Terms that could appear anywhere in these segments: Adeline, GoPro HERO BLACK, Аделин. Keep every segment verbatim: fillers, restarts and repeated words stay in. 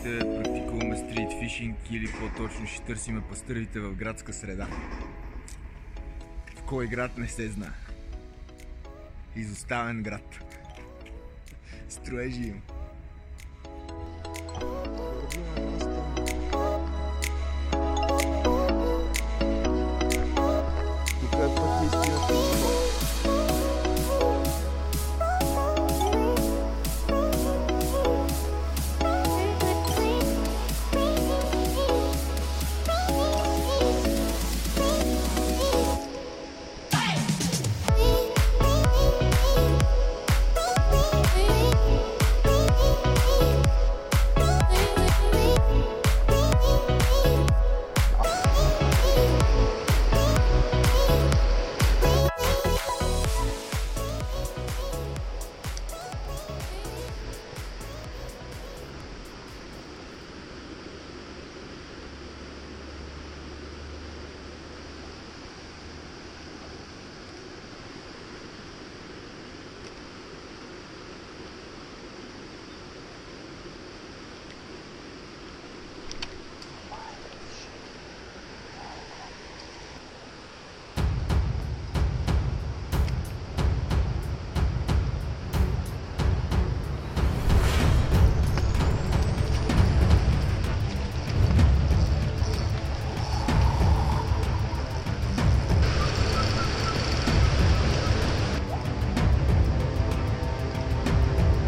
ще практикуваме стрит фишинг или по-точно ще търсим пастървите в градска среда. В кой град не се знае. Изоставен град. Строежи им.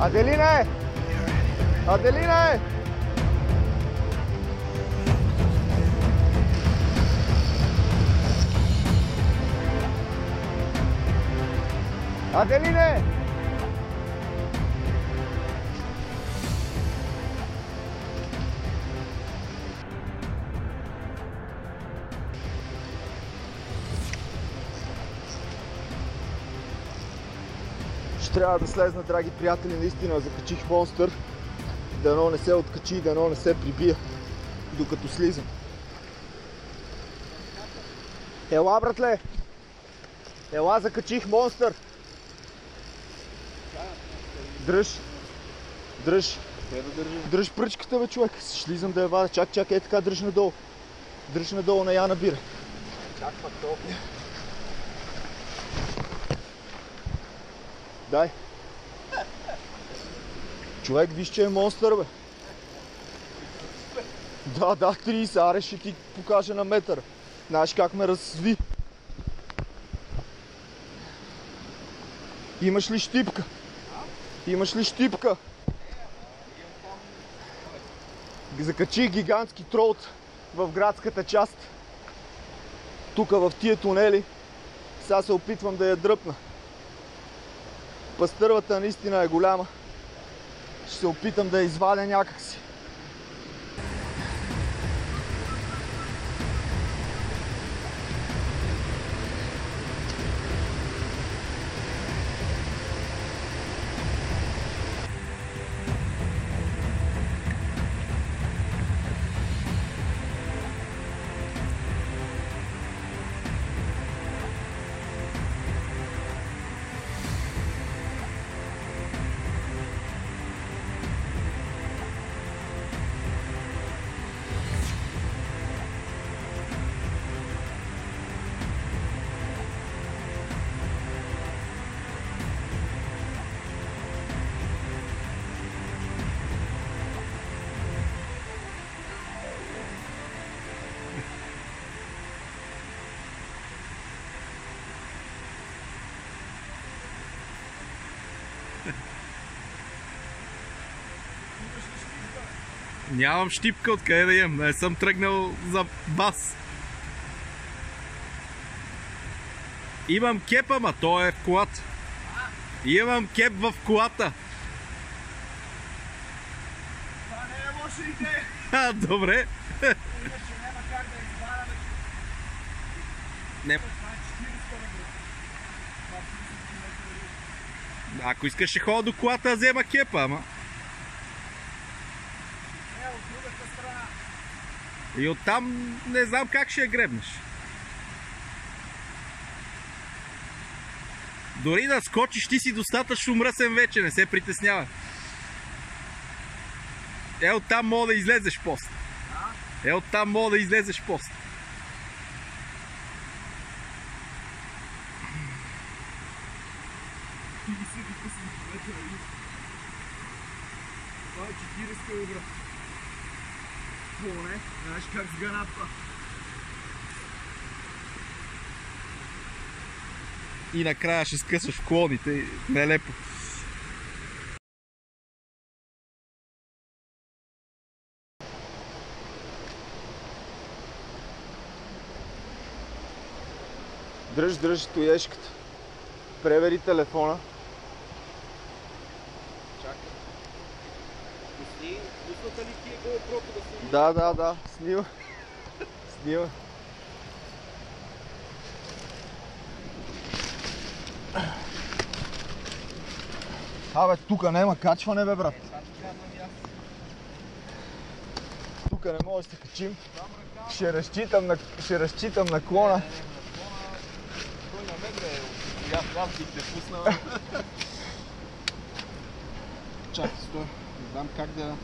Adeline! Adeline! Adeline! Трябва да слезна, драги приятели, наистина закачих монстър, дано не се откачи и дано не се прибия, докато слизам. Ела, братле! Ела, закачих монстър! Дръж! Дръж! Дръж пръчката, бе, човек! Слизам да я вада. Чак, чак, е така, дръж надолу. Дръж надолу, на я набира. Чак пак толкова. Дай! Човек, виж, че е монстър, бе! Да, да, трийсет, аре ще ти покажа на метър. Знаеш как ме разви? Имаш ли щипка? Имаш ли щипка? Закачих гигантски тролт в градската част. Тук в тия тунели. Сега се опитвам да я дръпна. Пастървата наистина е голяма. Ще се опитам да я извадя някакси. Нямам щипка, откъде да имам, не съм тръгнал за бас. Имам кеп, ама то е в колата. Имам кеп в колата. Това не е лоша идея. А, добре. Иначе няма как да избавяме. Не. Ако искаш ще ходя до колата, взема кепа, ама. И оттам не знам как ще я гребнеш. Дори да скочиш, ти си достатъчно мръсен вече, не се притеснявай. Е, оттам мога да излезеш пост. Е, оттам мога да излезеш пост. Това е четирийсет килограма. Поне, знаеш как сгана това. И накрая ще скъсаш в клоните. Нелепо. Дръж, дръж тоешката. Превери телефона. Чакай. Пусни, пусната ли ти е GoPro-то да снима? Да, да, да. Снима. Снима. Абе, тука няма качване, бе, брат. Тука не може да се качим. Ще разчитам на, ще разчитам на клона. Я прав ти те пусна, бе. Чакай, стой. Не знам как да...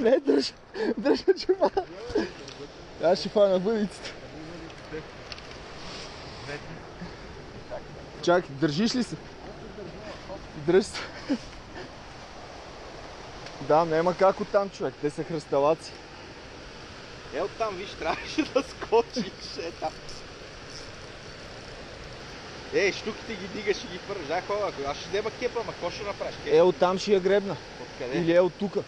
Не, дръж. Дръж на чума. Аз ще фана бъдицата. Чакай, държиш ли се? Дръж се. Да, няма как оттам, човек. Те са хръсталаци. Е, оттам, виж, трябваше да скочиш. Е, там. Е, штуките ги дигаш и ги пържаш. Да, хора, аз ще взема кепа, ама какво ще направиш? Е, оттам ще я гребна. Откъде? Или е от тука.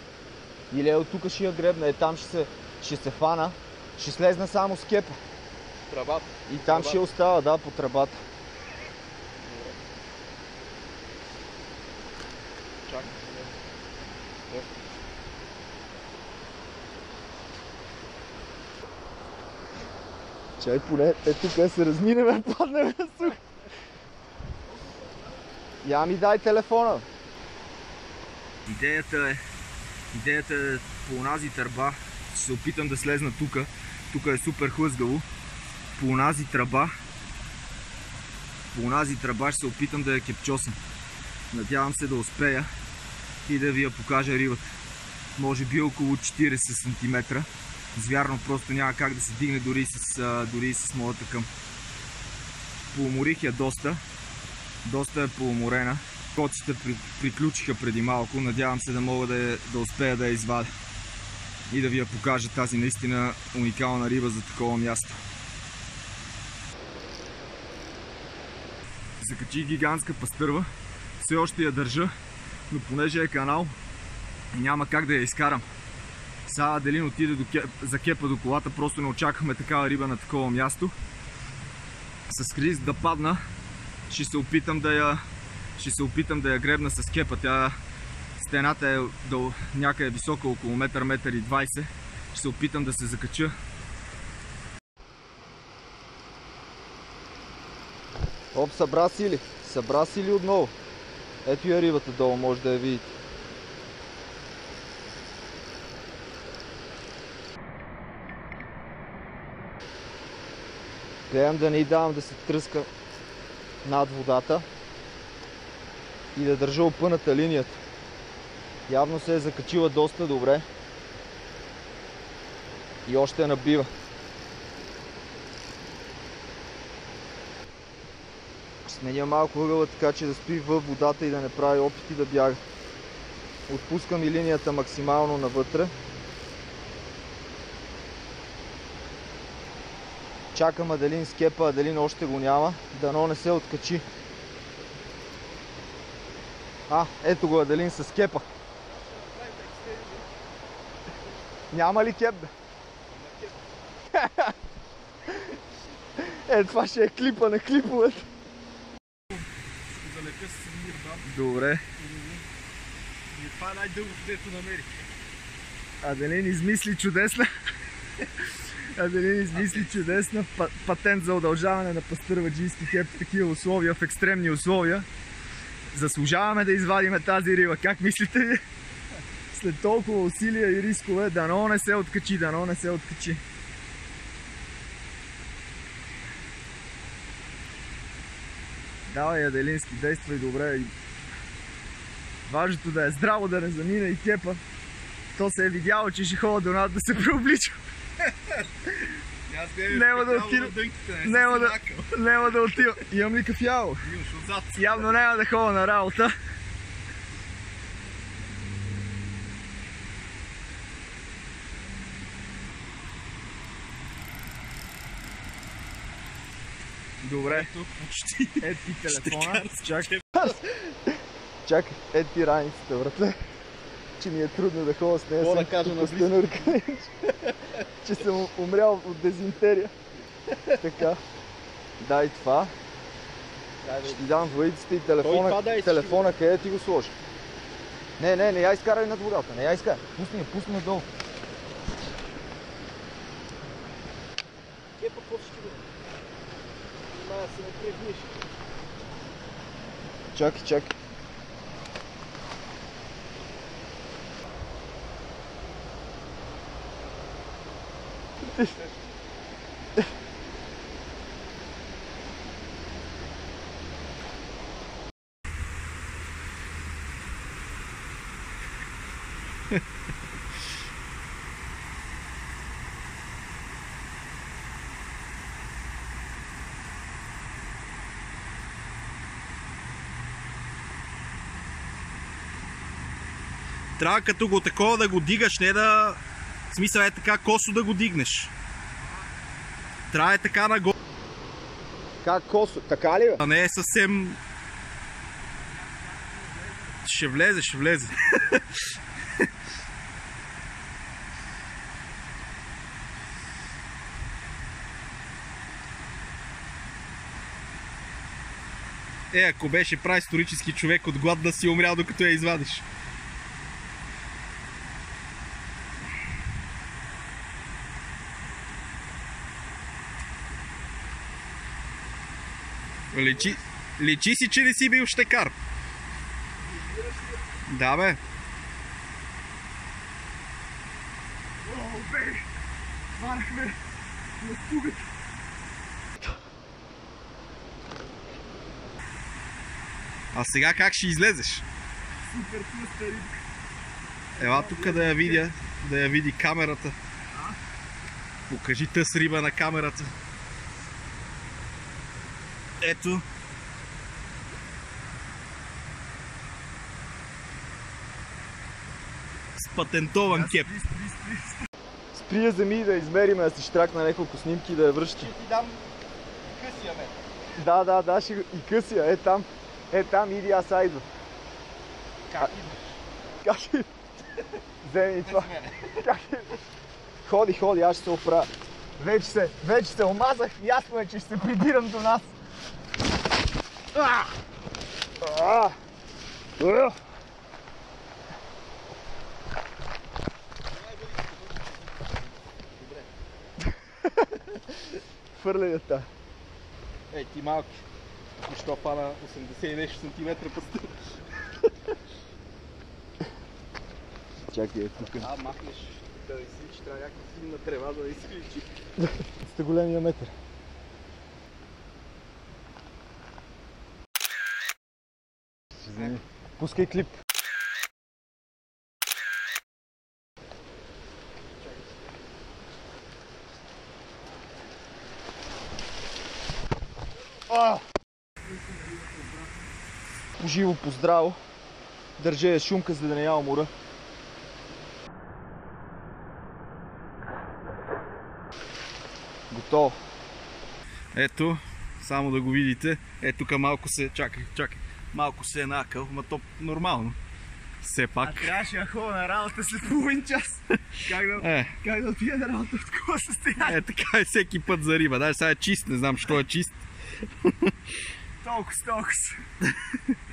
Или е от тука ще я гребна. Е, там ще се, ще се фана. Ще слезна само с кепа. Тръбата. И там тръбата. Ще остава, да, по тръбата. Чакай. Чай, поне, е тук да се разминем, паднем на сух. Я ми дай телефона. Идеята е, идеята е по онази тръба, ще се опитам да слезна тука. Тука е супер хлъзгаво. По онази тръба, по онази тръба ще се опитам да я кепчосам. Надявам се да успея и да ви я покажа рибата. Може би около четирийсет сантиметра. Звярно просто няма как да се дигне дори и с, дори и с моята към. Поуморих я доста. Доста е поуморена. Коците при, приключиха преди малко. Надявам се да мога да, да успея да я извадя. И да ви я покажа тази наистина уникална риба за такова място. Закачих гигантска пастърва. Все още я държа, но понеже е канал, няма как да я изкарам. Сега Аделин отиде до кеп, за кепа до колата, просто не очаквахме такава риба на такова място. С риск да падна, ще се опитам да я, ще се опитам да я гребна с кепа. Тя, стената е до, някъде висока, около метър, метър и двайсет. Ще се опитам да се закача. Оп, събра си ли? Събра си ли отново? Ето я рибата долу, може да я видите. Гледам да не й давам да се тръска над водата и да държа опъната линията. Явно се е закачила доста добре и още набива. Сменя малко ъгъла, така че да стои във водата и да не прави опити да бяга. Отпускам и линията максимално навътре. Чакам Аделин с кепа, Аделин още го няма, дано не се откачи. А, ето го Аделин с кепа. Няма ли кеп, бе? Е, това ще е клипа на клиповете. Добре. И това е най-дългото, дето намерих. Аделин измисли чудесна. Аделин измисли чудесна патент за удължаване на пастърваджийски кеп в такива условия, в екстремни условия. Заслужаваме да извадим тази риба. Как мислите ви? След толкова усилия и рискове, дано не се откачи, дано не се откачи. Давай, Аделински, действай добре. Важното да е здраво, да не замина и кепа. То се е видяло, че ще ходя до нас да се преоблича. Няма да отива. Няма да, няма да отива. Имам ли кафяло? Явно няма да ходя на работа. Добре. Ето, почти. Ето ти телефона. Чакай. Чакай. Ето ти раницата, братле. Че ми е трудно да ходя с нея. Какво да кажа на стенурка? Че съм умрял от дезинтерия. Така. Дай това. Ще ти дам двоиците и телефона. Телефона къде ти го сложи? Не, не, не я изкарай над водата. Не я изкарай. Пусни я, пусни надолу. Кепа, какво ще ти бъде? Чакай, чакай. Трябва като го такова да го дигаш, не да... В смисъл е така косо да го дигнеш. Трябва е така нагоре. Така косо, така ли бе? А не е съвсем... Ще влезе, ще влезе. Е, ако беше праисторически човек, от глад да си умрял докато я извадиш. Личи, личи си, че не си бил щекар. Да, бе. О, бе! Варахме на стугата. А сега как ще излезеш? Супер пуста рибка. Ела тук да я видя, да я види камерата. Покажи тъс риба на камерата. Ето. С патентован кеп. Спри я земи да измериме, да се штракна няколко снимки и да я връща. Ще ти дам късия, бе. Да, да, да, ще... и късия. Е там. Е там, иди, аз айдвам. Как идваш? Как идваш? Вземи и това. Как идваш? Ходи, ходи, аз ще се оправя. Вече се, вече се омазах. Ясно е, че ще се прибирам до нас. А! А! А! Фърляй та. Ей, ти малки. Защо пана осемдесет и нещо сантиметра пъстър? Чакай, е тук. А, махнеш да изличи, трябва някаква силна трева да изличи. Сте големия метър. Пускай клип. Поживо, поздраво. Държа я шумка, за да не я умора. Готово. Ето, само да го видите. Е, тук малко се... Чакай, чакай. Малко се е накъл, ма то нормално. Все пак. А трябваше да ходя на работа след половин час. Как да, е. Как да отида на работа в такова състояние? Е, така е всеки път за риба. Даже сега е чист, не знам що е чист. Толкова, толкова.